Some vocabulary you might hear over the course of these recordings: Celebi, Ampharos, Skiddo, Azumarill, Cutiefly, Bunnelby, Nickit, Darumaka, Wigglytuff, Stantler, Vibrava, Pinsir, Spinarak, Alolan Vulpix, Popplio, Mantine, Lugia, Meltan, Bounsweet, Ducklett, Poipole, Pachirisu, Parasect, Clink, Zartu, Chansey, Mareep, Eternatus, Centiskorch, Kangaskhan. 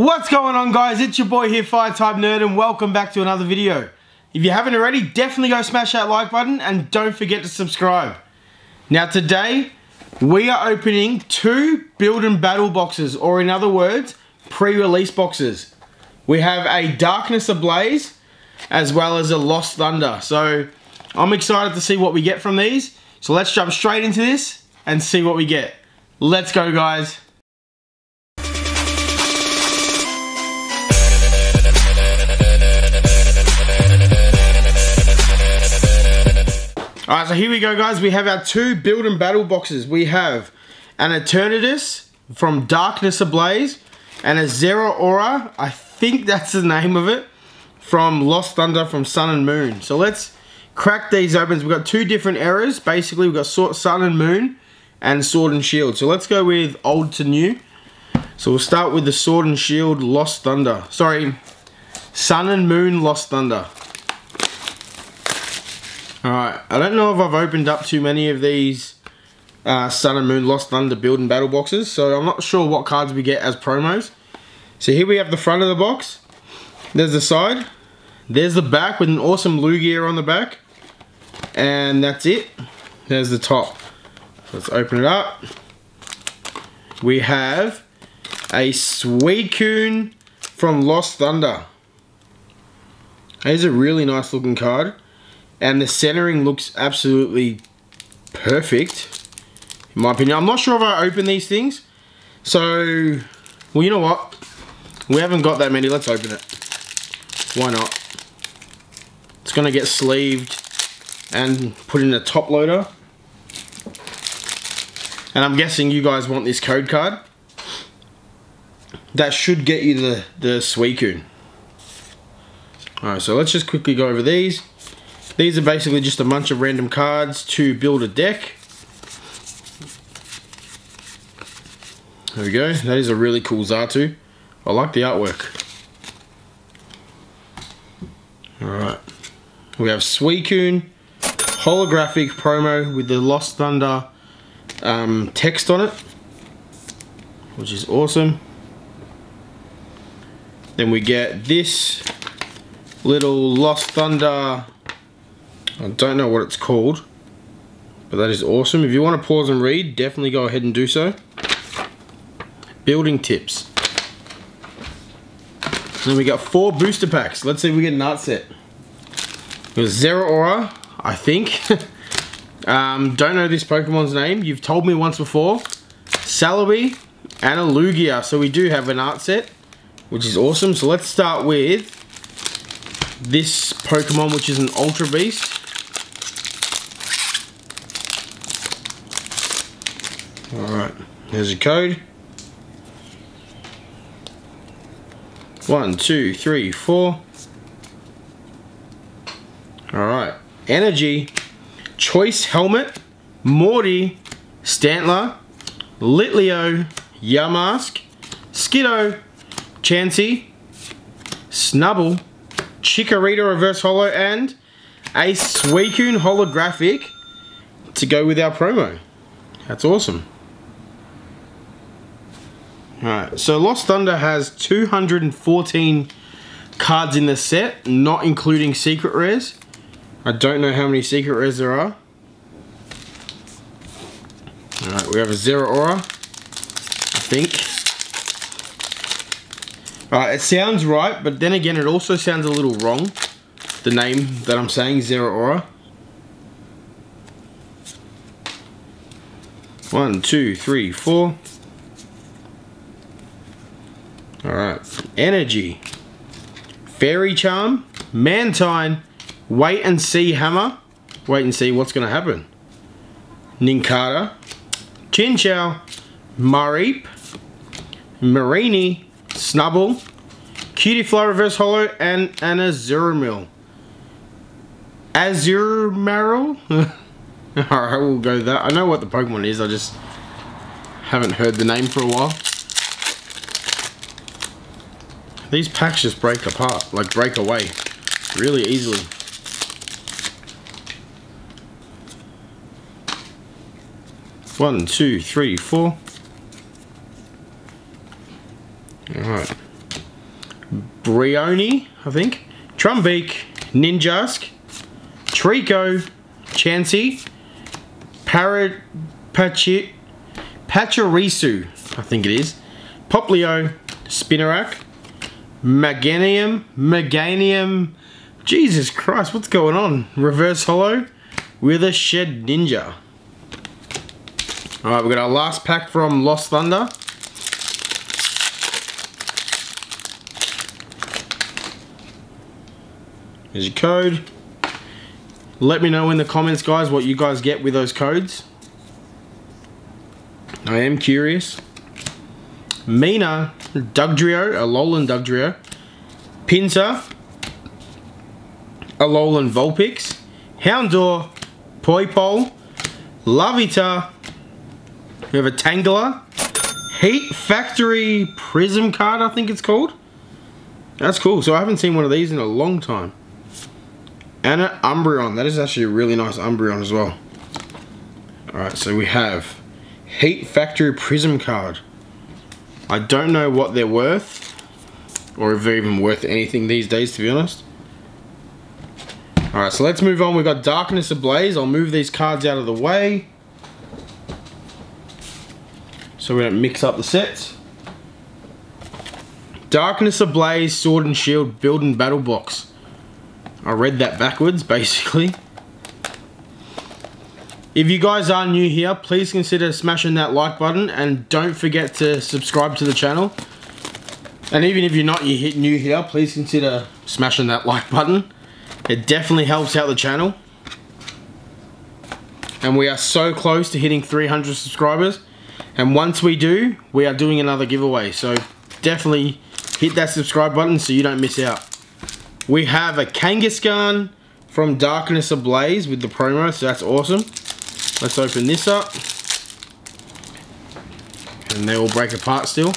What's going on, guys? It's your boy here, FireTypeNerd, and welcome back to another video. If you haven't already, definitely go smash that like button and don't forget to subscribe. Now today, we are opening two build and battle boxes, or in other words, pre-release boxes. We have a Darkness Ablaze, as well as a Lost Thunder. So, I'm excited to see what we get from these. So let's jump straight into this and see what we get. Let's go, guys. Alright, so here we go, guys. We have our two build and battle boxes. We have an Eternatus from Darkness Ablaze and a Zeraora, I think that's the name of it, from Lost Thunder from Sun and Moon. So let's crack these open. We've got two different eras. Basically, we've got Sun and Moon and Sword and Shield. So let's go with old to new. So we'll start with the Sword and Shield Lost Thunder. Sorry, Sun and Moon Lost Thunder. Alright, I don't know if I've opened up too many of these Sun and Moon Lost Thunder build and battle boxes, so I'm not sure what cards we get as promos. So here we have the front of the box. There's the side. There's the back with an awesome Lugia on the back. And that's it. There's the top. Let's open it up. We have a Suicune from Lost Thunder. That is a really nice looking card. And the centering looks absolutely perfect, in my opinion. I'm not sure if I open these things. So, well, you know what? We haven't got that many. Let's open it. Why not? It's going to get sleeved and put in a top loader. And I'm guessing you guys want this code card. That should get you the Suicune. Alright, so let's just quickly go over these. These are basically just a bunch of random cards to build a deck. There we go. That is a really cool Zartu. I like the artwork. Alright. We have Suicune, holographic promo with the Lost Thunder text on it, which is awesome. Then we get this little Lost Thunder. I don't know what it's called, but that is awesome. If you want to pause and read, definitely go ahead and do so. Building tips. Then we got four booster packs. Let's see if we get an art set. It was Zeraora, I think. Don't know this Pokemon's name. You've told me once before. Celebi and a Lugia. So we do have an art set, which is awesome. So let's start with this Pokemon, which is an Ultra Beast. Alright, there's your code. 1, 2, 3, 4. Alright. Energy, Choice Helmet, Morty, Stantler, Litleo, Yamask, Skiddo, Chansey, Snubble, Chikorita Reverse Holo, and a Suicune holographic to go with our promo. That's awesome. Alright, so Lost Thunder has 214 cards in the set, not including secret rares. I don't know how many secret rares there are. Alright, we have a Zeraora, I think. Alright, it sounds right, but then again, it also sounds a little wrong. The name that I'm saying, Zeraora. 1, 2, 3, 4. Alright, Energy, Fairy Charm, Mantine, Wait and See Hammer, wait and see what's going to happen, Ninkata, Chinchou, Mareep, Marini, Snubble, Cutiefly Reverse Holo, and an Azumarill. Azumarill? Alright, we'll go with that. I know what the Pokemon is, I just haven't heard the name for a while. These packs just break apart, like break away, really easily. One, two, three, four. Alright. Brioni, I think, Trumbeak, Ninjask, Trico, Chansey, Pachirisu, I think it is, Popplio, Spinarak, Meganium, Jesus Christ, what's going on? Reverse holo with a Shedinja. Alright, we've got our last pack from Lost Thunder. Here's your code. Let me know in the comments, guys, what you guys get with those codes. I am curious. Mina, Dugtrio, Alolan Dugtrio, Pinsir, Alolan Vulpix, Houndour, Poipole, Larvitar, we have a Tangela, Heat Factory Prism card, I think it's called. That's cool, so I haven't seen one of these in a long time. And an Umbreon, that is actually a really nice Umbreon as well. Alright, so we have Heat Factory Prism card. I don't know what they're worth, or if they're even worth anything these days, to be honest. Alright, so let's move on. We've got Darkness Ablaze. I'll move these cards out of the way so we don't mix up the sets. Darkness Ablaze, Sword and Shield, Build and Battle Box. I read that backwards, basically. If you guys are new here, please consider smashing that like button and don't forget to subscribe to the channel. And even if you're not new here, please consider smashing that like button. It definitely helps out the channel. And we are so close to hitting 300 subscribers. And once we do, we are doing another giveaway. So definitely hit that subscribe button so you don't miss out. We have a Kangaskhan from Darkness Ablaze with the promo, so that's awesome. Let's open this up, and they all break apart still.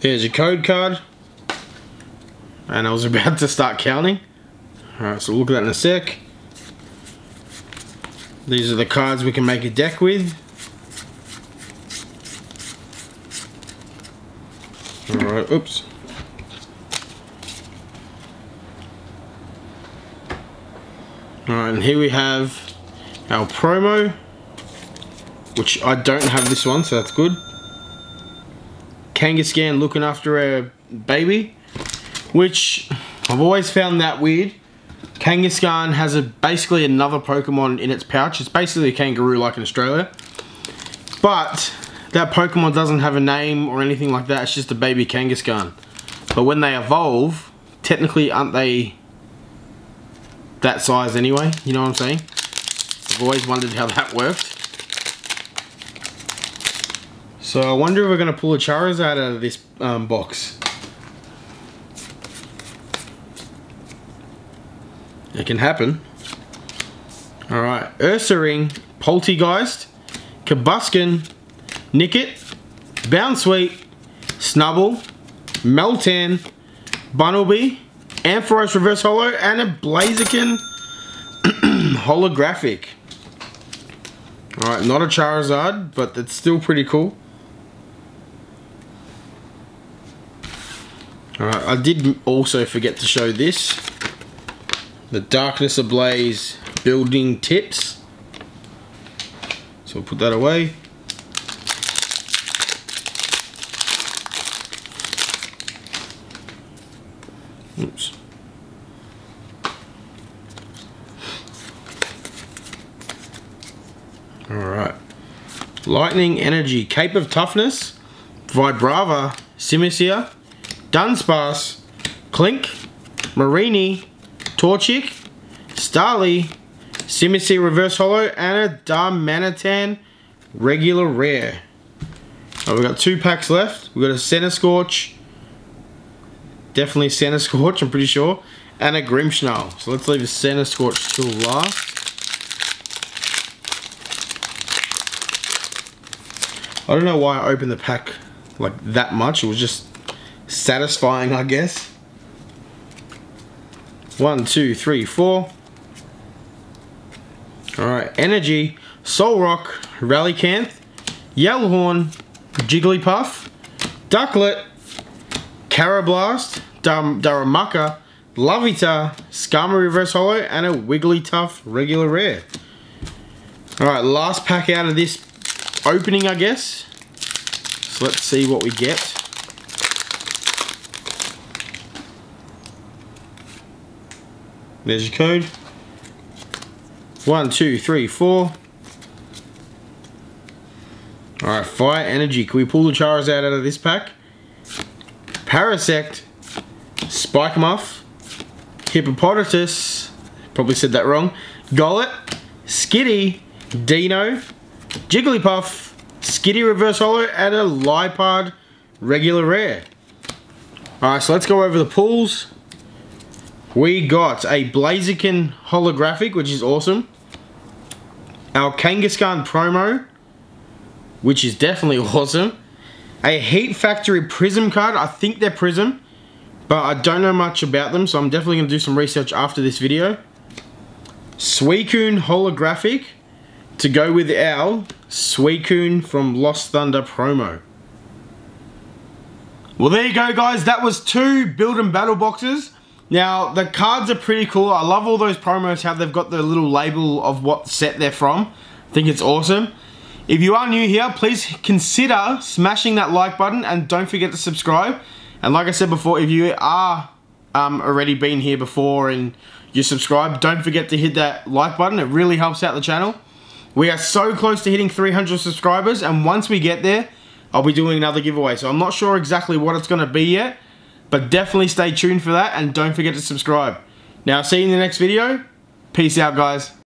There's your code card, and I was about to start counting. Alright, so we'll look at that in a sec. These are the cards we can make a deck with. Alright, oops. Alright, and here we have our promo, which I don't have this one, so that's good. Kangaskhan looking after a baby, which I've always found that weird. Kangaskhan has basically another Pokemon in its pouch. It's basically a kangaroo like in Australia, but that Pokemon doesn't have a name or anything like that. It's just a baby Kangaskhan. But when they evolve, technically aren't they that size anyway, you know what I'm saying? I've always wondered how that worked. So I wonder if we're gonna pull a Charizard out of this box. It can happen. All right, Ursaring, Poltegeist, Kabuskin, Nickit, Bounsweet, Snubbull, Meltan, Bunnelby, Ampharos Reverse Holo, and a Blaziken holographic. Alright, not a Charizard, but it's still pretty cool. Alright, I did also forget to show this. The Darkness Ablaze building tips. So we'll put that away. Oops. Alright. Lightning Energy, Cape of Toughness, Vibrava, Simisear, Dunsparce, Clink, Marini, Torchic, Starly, Simisear Reverse Holo, and a Darmanitan regular rare. Oh, we've got two packs left. We've got a Centiskorch. Definitely Centiskorch, I'm pretty sure. And a Grimmsnarl. So let's leave the Centiskorch till last. I don't know why I opened the pack like that much. It was just satisfying, I guess. 1, 2, 3, 4. Alright, Energy, Solrock, Rallycanth, Yellowhorn, Jigglypuff, Ducklet, Carablast, Darumaka, Lovita, Skarmory Reverse Holo, and a Wigglytuff regular rare. Alright, last pack out of this opening, I guess. So let's see what we get. There's your code. 1, 2, 3, 4. Alright, Fire Energy. Can we pull the Charizard out of this pack? Parasect, Spikemuff, Hippopotamus, probably said that wrong, Golett, Skitty, Dino, Jigglypuff, Skitty Reverse Holo, and a Lipard regular rare. Alright, so let's go over the pulls. We got a Blaziken holographic, which is awesome. Our Kangaskhan promo, which is definitely awesome. A Heat Factory Prism card. I think they're Prism, but I don't know much about them, so I'm definitely going to do some research after this video. Suicune holographic to go with our Suicune from Lost Thunder promo. Well, there you go, guys. That was 2 Build and Battle boxes. Now, the cards are pretty cool. I love all those promos, how they've got the little label of what set they're from. I think it's awesome. If you are new here, please consider smashing that like button and don't forget to subscribe. And like I said before, if you are already been here before and you're subscribed, don't forget to hit that like button. It really helps out the channel. We are so close to hitting 300 subscribers, and once we get there, I'll be doing another giveaway. So I'm not sure exactly what it's going to be yet, but definitely stay tuned for that and don't forget to subscribe. Now, see you in the next video. Peace out, guys.